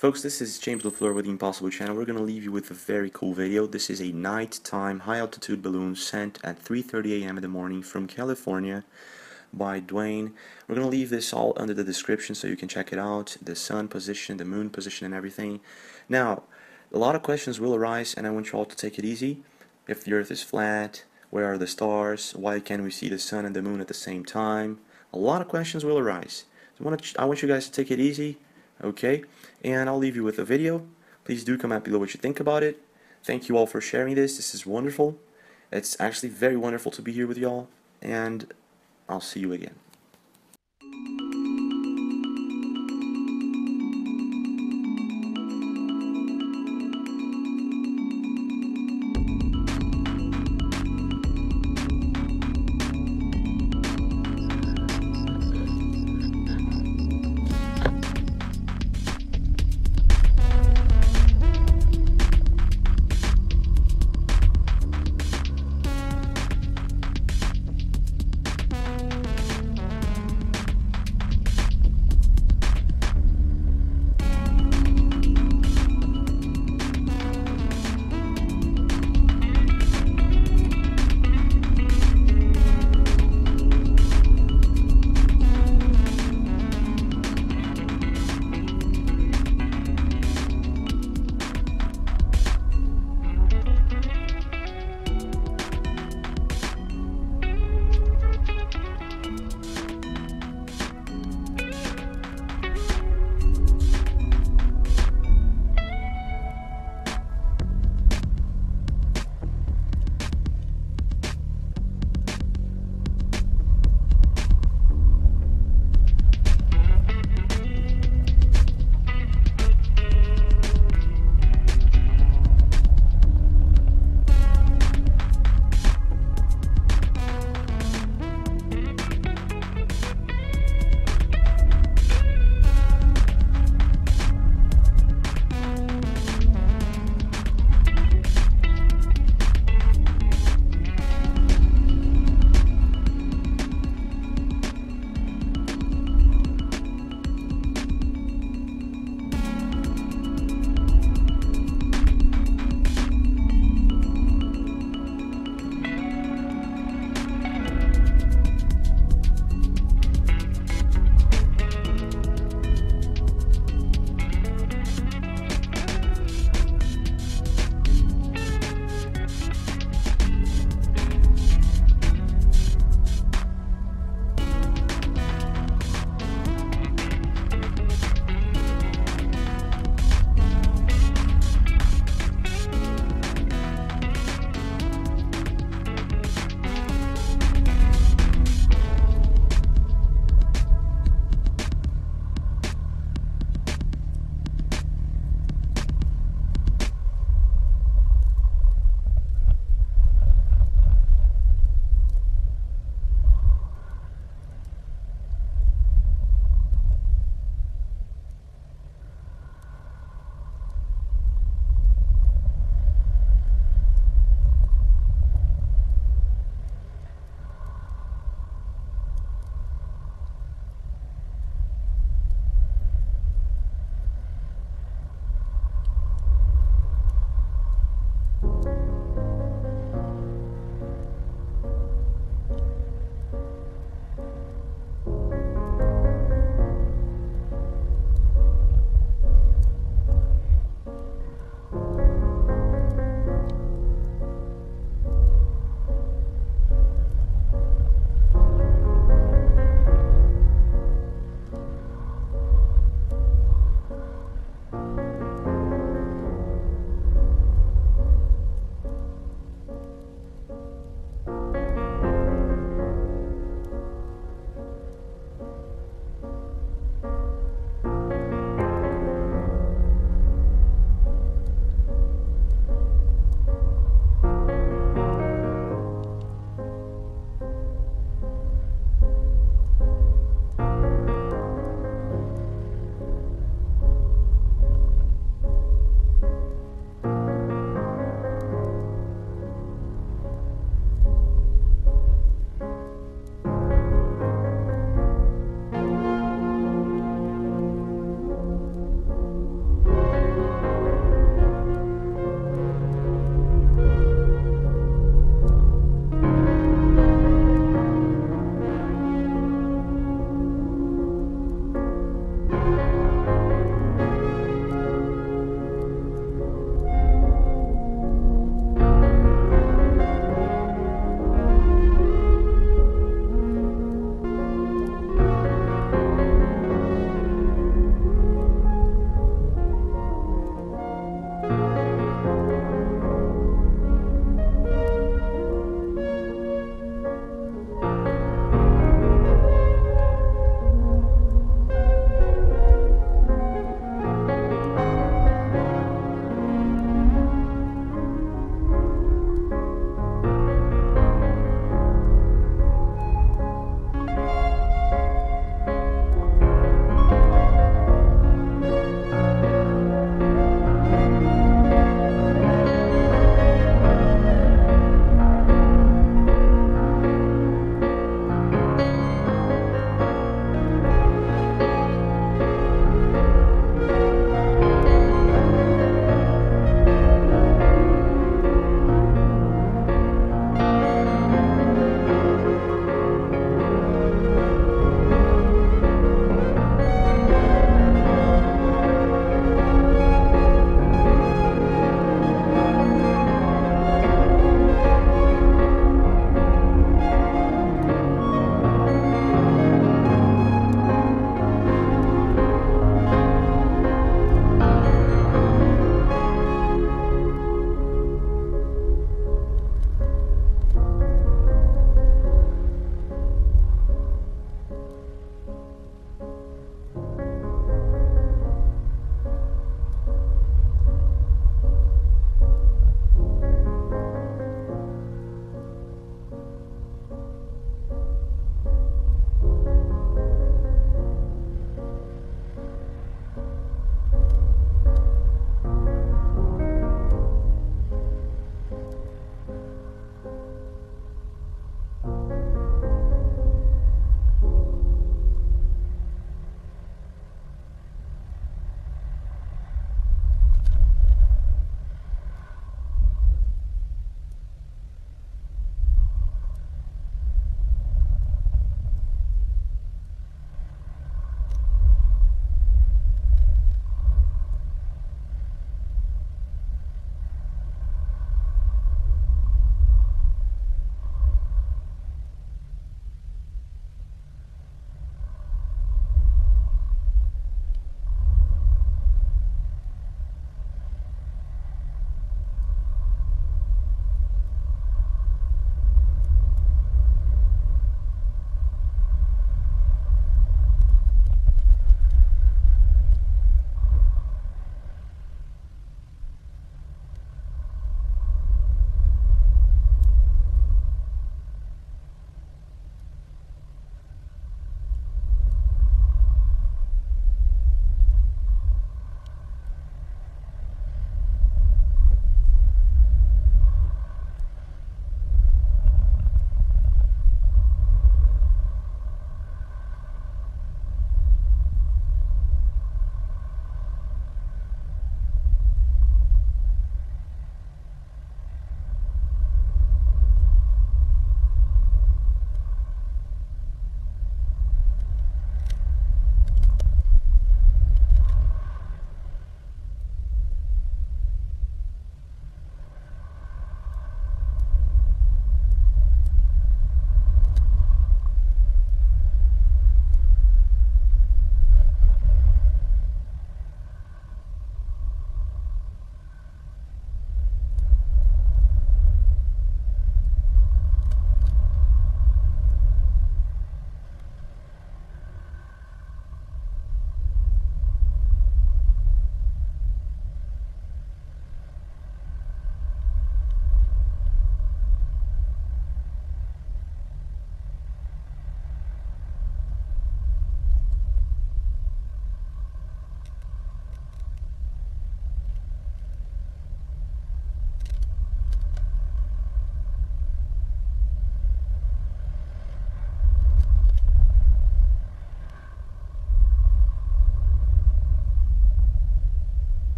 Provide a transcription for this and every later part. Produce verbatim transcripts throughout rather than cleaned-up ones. Folks, this is James LeFleur with The Impossible Channel. We're going to leave you with a very cool video. This is a nighttime high-altitude balloon sent at three thirty A M in the morning from California by Dwayne. We're going to leave this all under the description so you can check it out. The sun position, the moon position, and everything. Now, a lot of questions will arise, and I want you all to take it easy. If the Earth is flat, where are the stars? Why can't we see the sun and the moon at the same time? A lot of questions will arise. So I want, to, I want you guys to take it easy. Okay, and I'll leave you with a video. Please do comment below what you think about it. Thank you all for sharing this. This is wonderful. It's actually very wonderful to be here with y'all, and I'll see you again.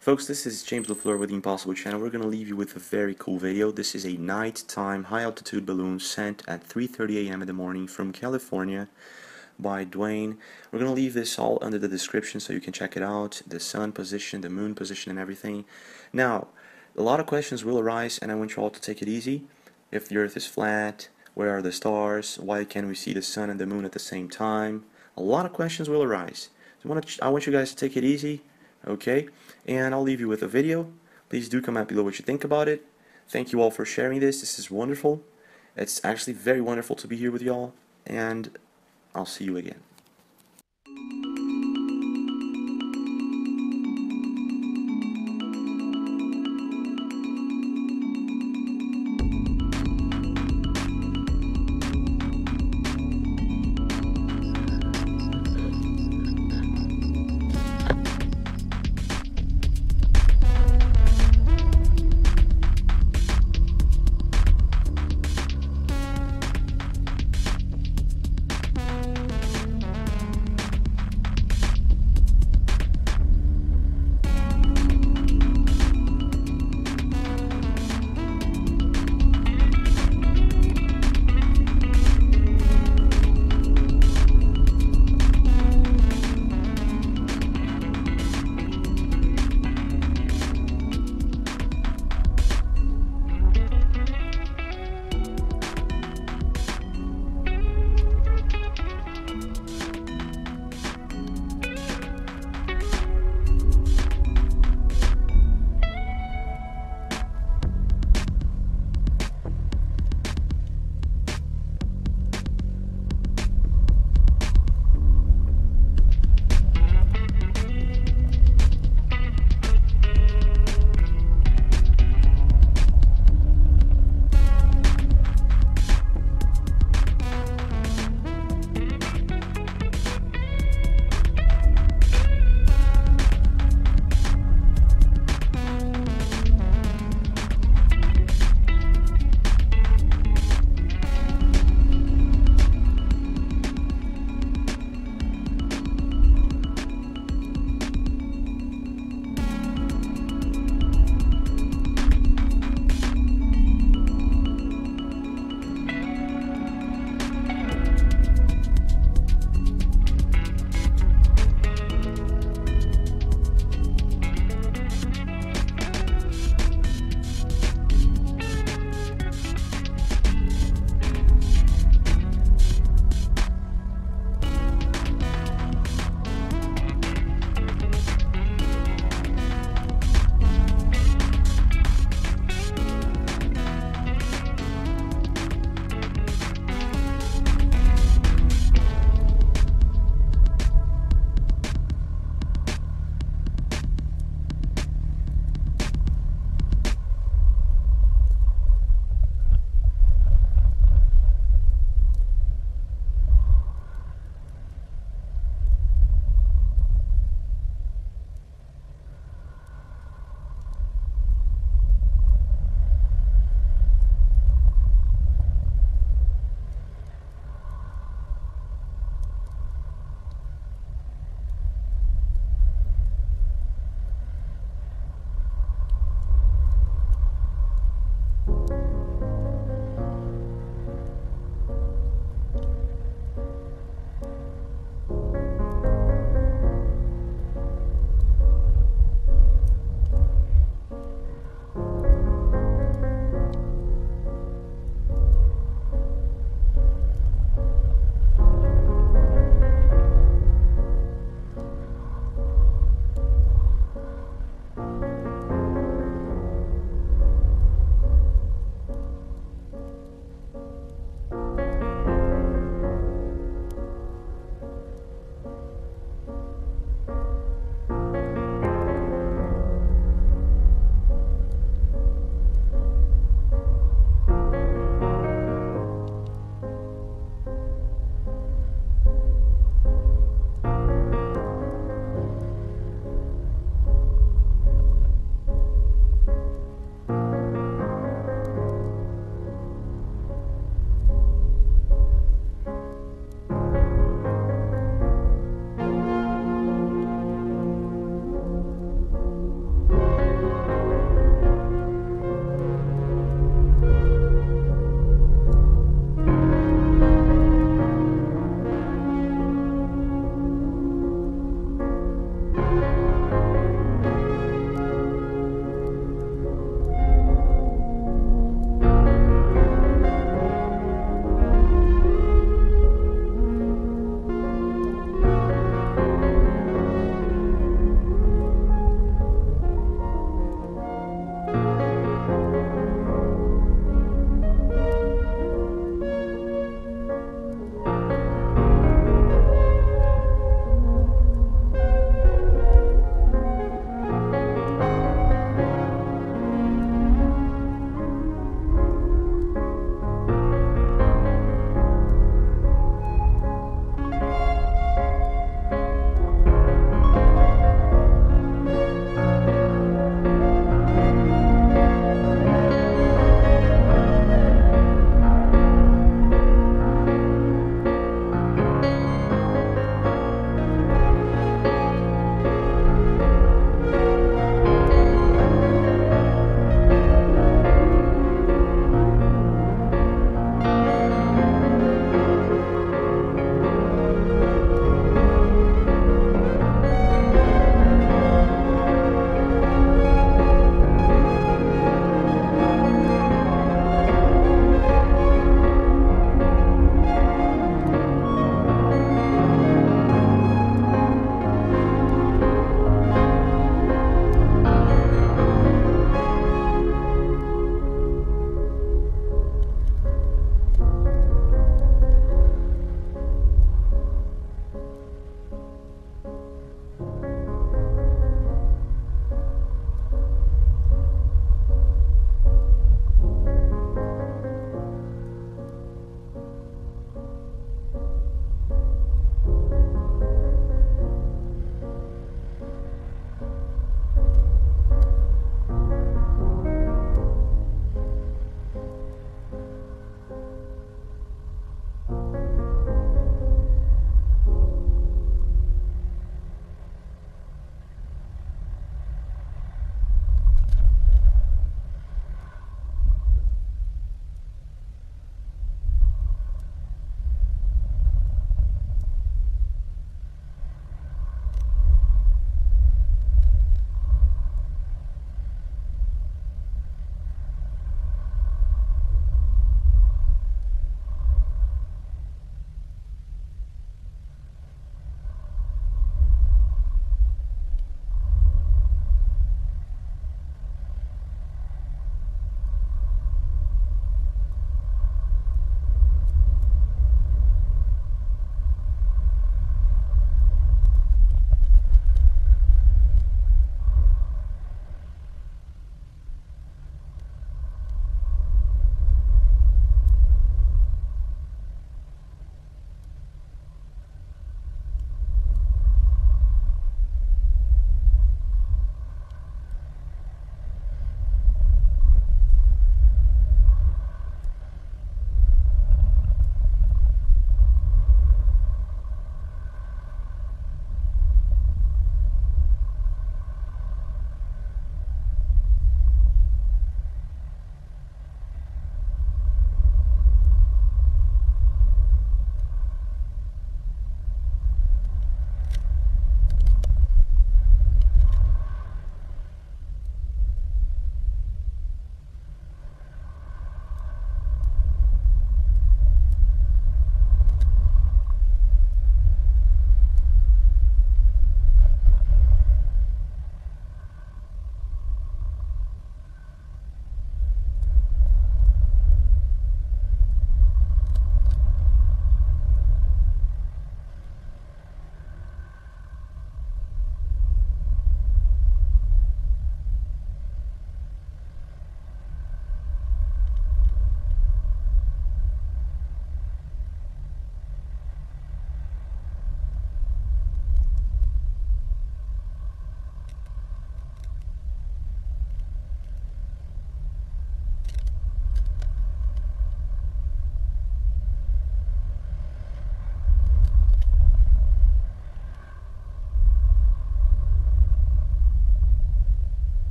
Folks, this is James LeFleur with The Impossible Channel. We're going to leave you with a very cool video. This is a nighttime high-altitude balloon sent at three thirty A M in the morning from California by Dwayne. We're going to leave this all under the description so you can check it out. The sun position, the moon position, and everything. Now, a lot of questions will arise, and I want you all to take it easy. If the Earth is flat, where are the stars? Why can't we see the sun and the moon at the same time? A lot of questions will arise. So I want, to, I want you guys to take it easy. Okay, and I'll leave you with a video. Please do comment below what you think about it. Thank you all for sharing this. This is wonderful. It's actually very wonderful to be here with y'all, and I'll see you again.